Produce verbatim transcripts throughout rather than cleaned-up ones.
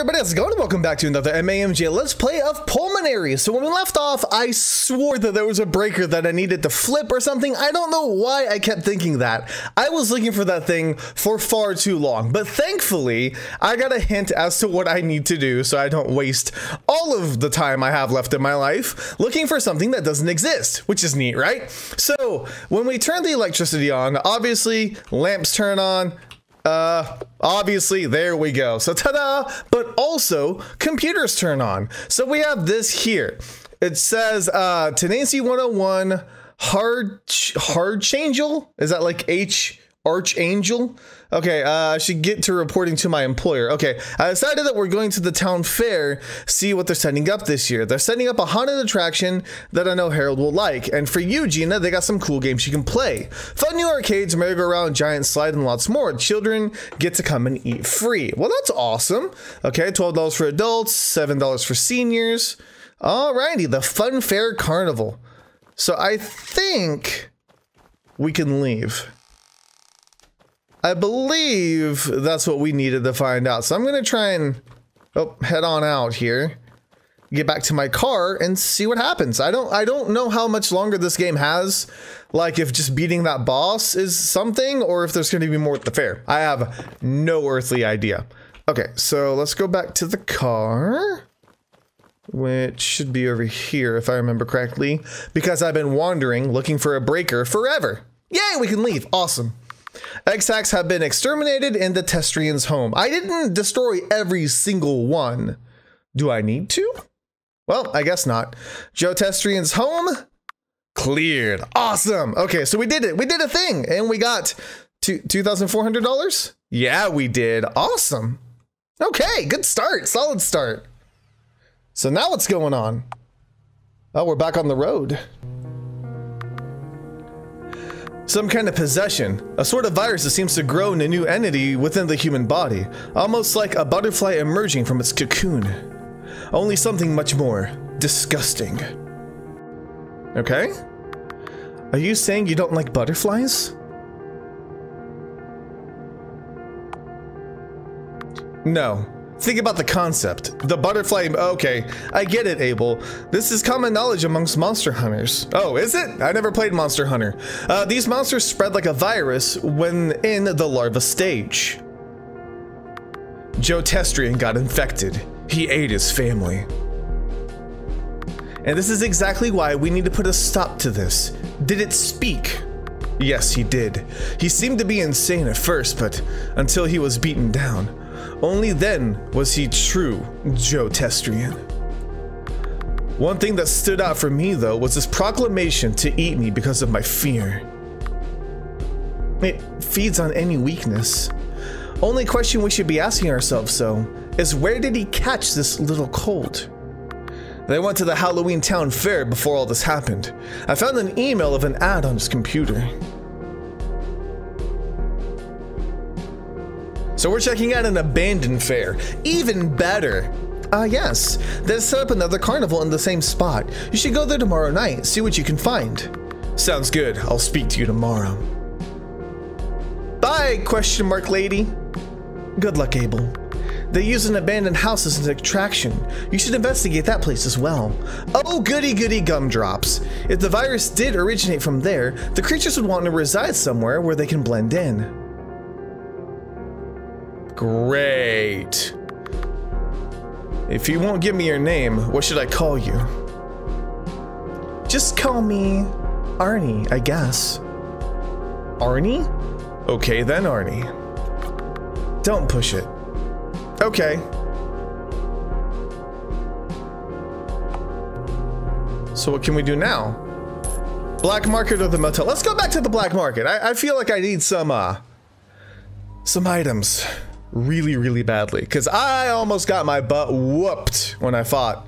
everybody, how's it going? Welcome back to another M A M J Let's Play of Pulmonary. So when we left off, I swore that there was a breaker that I needed to flip or something. I don't know why I kept thinking that. I was looking for that thing for far too long, but thankfully, I got a hint as to what I need to do so I don't waste all of the time I have left in my life looking for something that doesn't exist, which is neat, right? So when we turn the electricity on, obviously, lamps turn on. Uh, obviously, there we go. So, ta-da! But also, computers turn on. So we have this here. It says, uh, Tenancy one oh one, hard, Archangel? Is that like H, Archangel? Okay, uh, I should get to reporting to my employer. Okay, I decided that we're going to the town fair, see what they're setting up this year. They're setting up a haunted attraction that I know Harold will like. And for you, Gina, they got some cool games you can play. Fun new arcades, merry-go-round, giant slide, and lots more. Children get to come and eat free. Well, that's awesome. Okay, twelve dollars for adults, seven dollars for seniors. Alrighty, the Fun Fair Carnival. So I think we can leave. I believe that's what we needed to find out. So I'm going to try and oh, head on out here, get back to my car and see what happens. I don't I don't know how much longer this game has, like if just beating that boss is something or if there's going to be more at the fair. I have no earthly idea. Okay, so let's go back to the car, which should be over here if I remember correctly, because I've been wandering looking for a breaker forever. Yay, we can leave. Awesome. X-Hacks have been exterminated in the Tesdrian's home. I didn't destroy every single one. Do I need to? Well, I guess not. Joe Tesdrian's home cleared. Awesome. Okay, so we did it. We did a thing, and we got two thousand four hundred dollars. Yeah, we did. Awesome. Okay, good start. Solid start. So now what's going on? Oh, we're back on the road. Some kind of possession, a sort of virus that seems to grow in a new entity within the human body, almost like a butterfly emerging from its cocoon. Only something much more disgusting. Okay? Are you saying you don't like butterflies? No. Think about the concept. The butterfly, okay, I get it, Abel. This is common knowledge amongst monster hunters. Oh, is it? I never played Monster Hunter. Uh, these monsters spread like a virus when in the larva stage. Joe Tesdrian got infected. He ate his family. And this is exactly why we need to put a stop to this. Did it speak? Yes, he did. He seemed to be insane at first, but until he was beaten down. Only then was he true Joe Tesdrian. One thing that stood out for me, though, was his proclamation to eat me because of my fear. It feeds on any weakness. Only question we should be asking ourselves, though, is where did he catch this little cold? They went to the Halloween town fair before all this happened. I found an email of an ad on his computer. So we're checking out an abandoned fair. Even better. Ah, uh, yes. They set up another carnival in the same spot. You should go there tomorrow night, see what you can find. Sounds good. I'll speak to you tomorrow. Bye, question mark lady. Good luck, Abel. They use an abandoned house as an attraction. You should investigate that place as well. Oh, goody goody gumdrops. If the virus did originate from there, the creatures would want to reside somewhere where they can blend in. Great. If you won't give me your name, what should I call you? Just call me Arnie, I guess. Arnie? Okay then, Arnie. Don't push it. Okay. So what can we do now? Black market or the motel? Let's go back to the black market. I, I feel like I need some, uh, some items. Really, really badly, because I almost got my butt whooped when I fought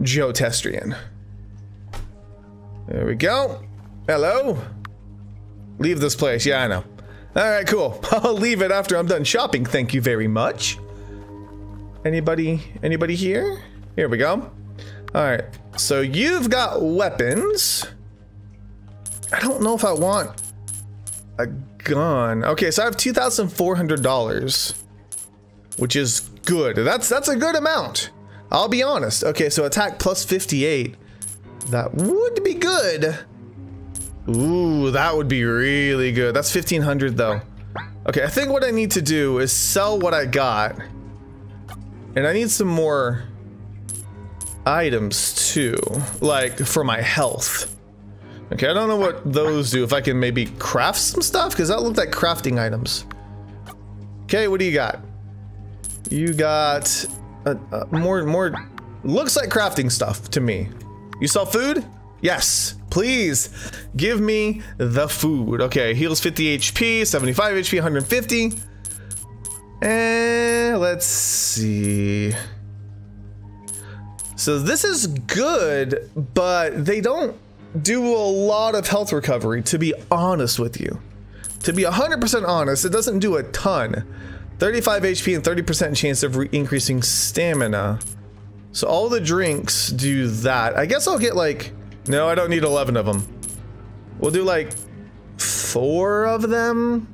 Joe Tesdrian. There we go. Hello? Leave this place. Yeah, I know. All right, cool. I'll leave it after I'm done shopping. Thank you very much. Anybody, anybody here? Here we go. All right, so you've got weapons. I don't know if I want a gun. Okay, so I have two thousand four hundred dollars. Which is good. That's that's a good amount. I'll be honest. Okay, so attack plus fifty-eight. That would be good. Ooh, that would be really good. That's fifteen hundred though. Okay, I think what I need to do is sell what I got. And I need some more items too, like for my health. Okay, I don't know what those do. If I can maybe craft some stuff, because that looked like crafting items. Okay, what do you got? You got uh, uh, more, more, looks like crafting stuff to me. You sell food? Yes, please give me the food. Okay, heals fifty H P, seventy-five H P, one hundred fifty. And let's see. So this is good, but they don't do a lot of health recovery, to be honest with you. To be one hundred percent honest, it doesn't do a ton. thirty-five H P and thirty percent chance of increasing stamina. So all the drinks do that. I guess I'll get like, no, I don't need eleven of them. We'll do like four of them.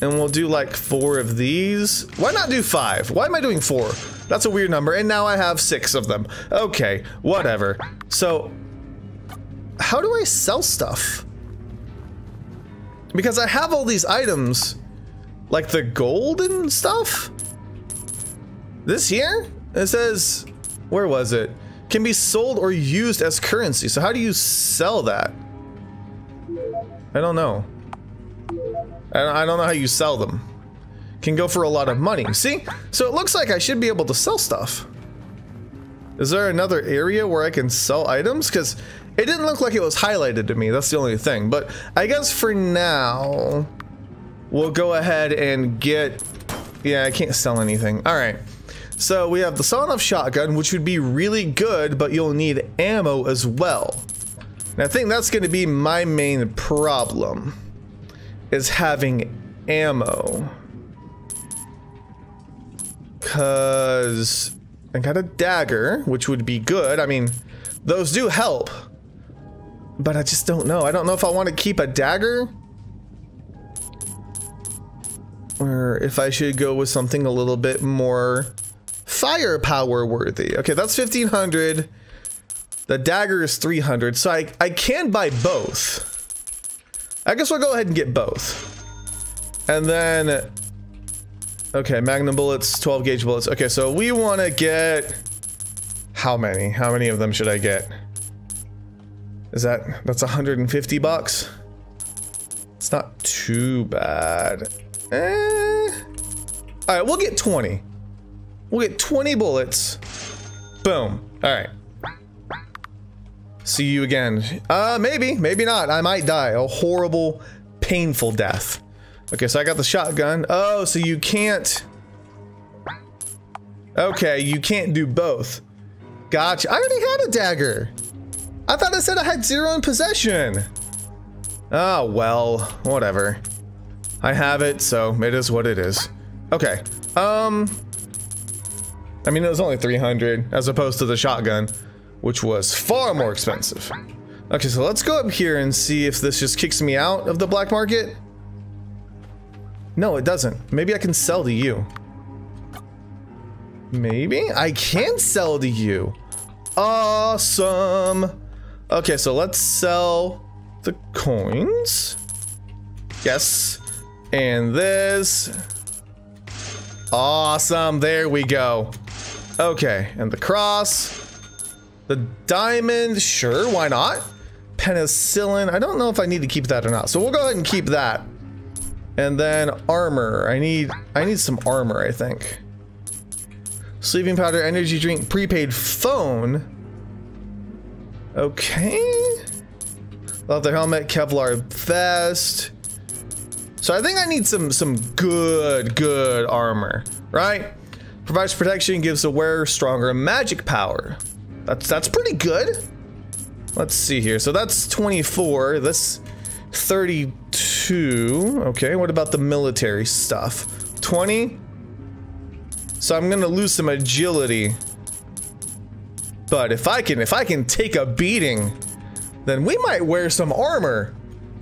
And we'll do like four of these. Why not do five? Why am I doing four? That's a weird number. And now I have six of them. Okay, whatever. So how do I sell stuff? Because I have all these items, like the gold and stuff. This here, it says, where was it? Can be sold or used as currency. So how do you sell that? I don't know. I don't know how you sell them. Can go for a lot of money. See? So it looks like I should be able to sell stuff. Is there another area where I can sell items? Because it didn't look like it was highlighted to me. That's the only thing. But I guess for now, we'll go ahead and get... Yeah, I can't sell anything. All right. So we have the sawed-off shotgun, which would be really good, but you'll need ammo as well. And I think that's going to be my main problem, is having ammo. Because I got a dagger, which would be good. I mean, those do help. But I just don't know. I don't know if I want to keep a dagger, or if I should go with something a little bit more firepower worthy. Okay, that's fifteen hundred. The dagger is three hundred. So I, I can buy both. I guess we'll go ahead and get both. And then, okay, magnum bullets, twelve gauge bullets. Okay, so we want to get... How many? How many of them should I get? Is that... That's one hundred fifty bucks? It's not too bad. Eh. Alright, we'll get twenty. We'll get twenty bullets. Boom. Alright. See you again. Uh, maybe. Maybe not. I might die. A horrible, painful death. Okay, so I got the shotgun. Oh, so you can't... Okay, you can't do both. Gotcha. I already had a dagger. I thought I said I had zero in possession. Oh, well. Whatever. I have it, so it is what it is. Okay. Um... I mean, it was only three hundred, as opposed to the shotgun, which was far more expensive. Okay, so let's go up here and see if this just kicks me out of the black market. No, it doesn't. Maybe I can sell to you. Maybe I can sell to you. Awesome. Okay, so let's sell the coins. Yes. And this. Awesome. There we go. Okay, and the cross. The diamond, sure, why not? Penicillin, I don't know if I need to keep that or not, so we'll go ahead and keep that. And then armor, I need, I need some armor, I think. Sleeping powder, energy drink, prepaid phone. Okay. Leather helmet, Kevlar vest. So I think I need some, some good, good armor, right? Provides protection, gives the wearer stronger magic power. That's, that's pretty good. Let's see here. So that's twenty-four. That's thirty-two. Okay, what about the military stuff? twenty. So I'm gonna lose some agility. But if I can, if I can take a beating, then we might wear some armor,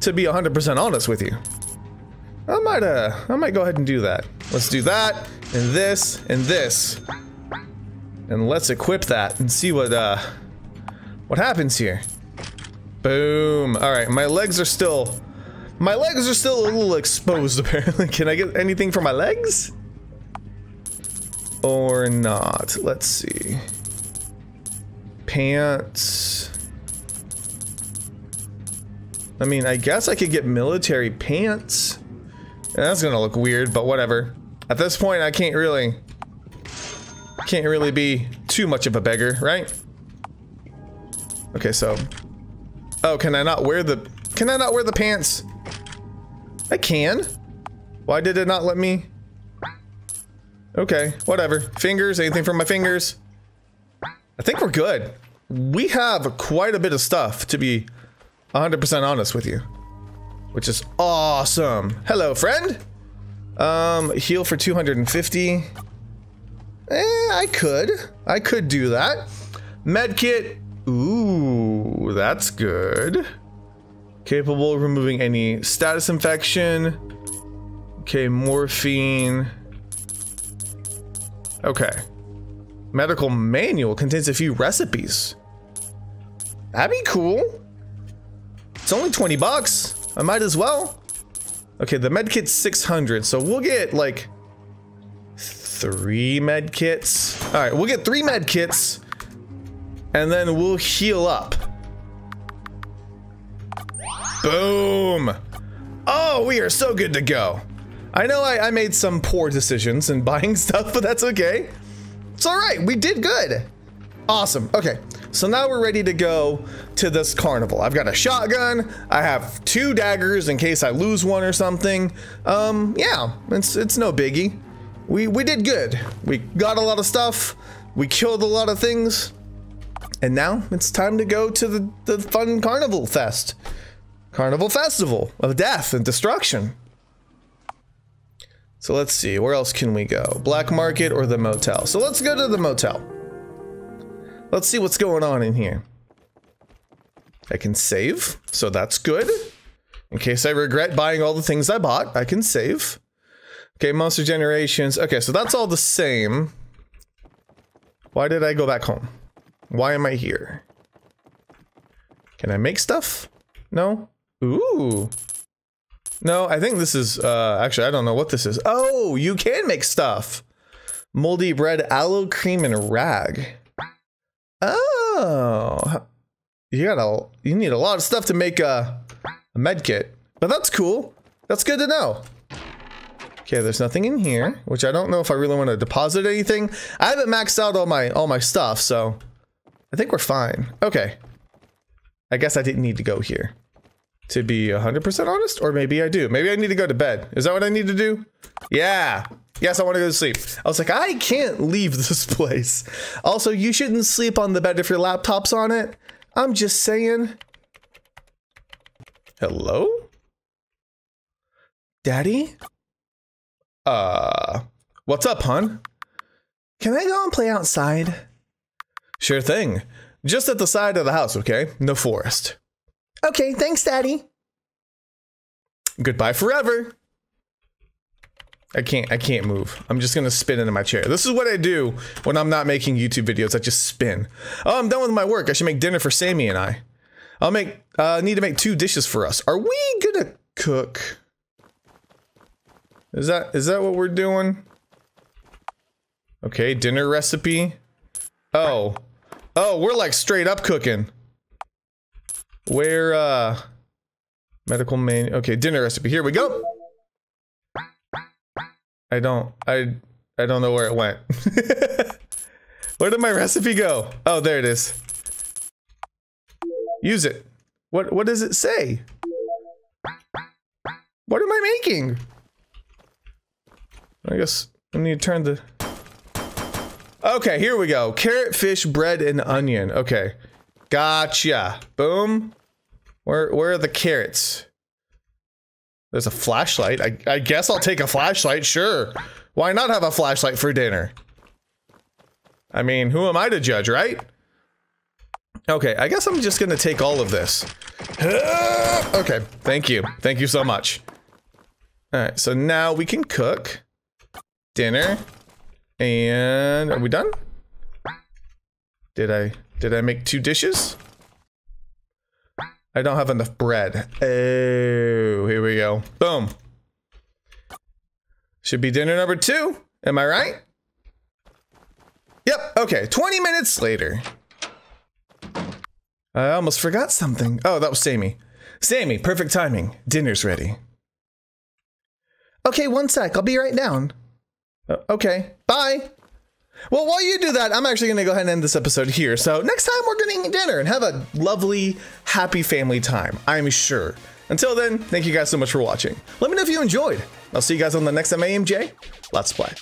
to be one hundred percent honest with you. I might, uh, I might go ahead and do that. Let's do that. and this, and this. And let's equip that and see what, uh, what happens here. Boom. Alright, my legs are still... My legs are still a little exposed, apparently. Can I get anything for my legs? Or not. Let's see. Pants. I mean, I guess I could get military pants. That's gonna look weird, but whatever. At this point, I can't really... Can't really be too much of a beggar, right? Okay, so... Oh, can I not wear the... Can I not wear the pants? I can. Why did it not let me? Okay, whatever. Fingers, anything from my fingers? I think we're good. We have quite a bit of stuff, to be one hundred percent honest with you. Which is awesome. Hello, friend. Um, heal for two hundred fifty. Eh, I could. I could do that. Medkit. Ooh, that's good. Capable of removing any status infection. Okay, morphine. Okay. Medical manual contains a few recipes. That'd be cool. It's only twenty bucks. I might as well. Okay, the med kit's six hundred, so we'll get like three med kits. All right, we'll get three med kits and then we'll heal up. Boom! Oh, we are so good to go. I know I, I made some poor decisions in buying stuff, but that's okay. It's alright, we did good. Awesome, okay. So now we're ready to go to this carnival. I've got a shotgun, I have two daggers in case I lose one or something. Um, yeah, it's, it's no biggie. We, we did good. We got a lot of stuff, we killed a lot of things, and now it's time to go to the, the fun carnival fest. Carnival Festival of Death and Destruction. So let's see, where else can we go? Black Market or the motel? So let's go to the motel. Let's see what's going on in here. I can save, so that's good. In case I regret buying all the things I bought, I can save. Okay, Monster Generations. Okay, so that's all the same. Why did I go back home? Why am I here? Can I make stuff? No? Ooh. No, I think this is, uh, actually, I don't know what this is. Oh, you can make stuff. Moldy bread, aloe cream, and rag. Oh. You gotta, you need a lot of stuff to make a, a med kit. But that's cool. That's good to know. Okay, there's nothing in here, which I don't know if I really want to deposit anything. I haven't maxed out all my, all my stuff, so I think we're fine. Okay. I guess I didn't need to go here. To be one hundred percent honest, or maybe I do. Maybe I need to go to bed. Is that what I need to do? Yeah. Yes, I want to go to sleep. I was like, I can't leave this place. Also, you shouldn't sleep on the bed if your laptop's on it. I'm just saying. Hello? Daddy? Uh, what's up, hon? Can I go and play outside? Sure thing. Just at the side of the house, okay? No forest. Okay, thanks, Daddy. Goodbye forever. I can't, I can't move. I'm just gonna spin into my chair. This is what I do when I'm not making YouTube videos. I just spin. Oh, I'm done with my work. I should make dinner for Sammy and I. I'll make, uh, need to make two dishes for us. Are we gonna cook? Is that, is that what we're doing? Okay, dinner recipe. Oh. Oh, we're like straight up cooking. Where, uh... medical main... Okay, dinner recipe. Here we go! I don't... I... I don't know where it went. Where did my recipe go? Oh, there it is. Use it. What, what does it say? What am I making? I guess I need to turn the... Okay, here we go. Carrot, fish, bread, and onion. Okay. Gotcha. Boom. Where, where are the carrots? There's a flashlight. I, I guess I'll take a flashlight, sure. Why not have a flashlight for dinner? I mean, who am I to judge, right? Okay, I guess I'm just gonna take all of this. Okay, thank you. Thank you so much. Alright, so now we can cook. Dinner. And are we done? Did I did I make two dishes? I don't have enough bread. Oh, here we go. Boom. Should be dinner number two. Am I right? Yep. Okay. twenty minutes later. I almost forgot something. Oh, that was Sammy. Sammy, perfect timing. Dinner's ready. Okay, one sec. I'll be right down. Uh, okay. Bye. Well, while you do that, I'm actually going to go ahead and end this episode here. So next time we're going to eat dinner and have a lovely, happy family time, I'm sure. Until then, thank you guys so much for watching. Let me know if you enjoyed. I'll see you guys on the next M A M J Let's Play.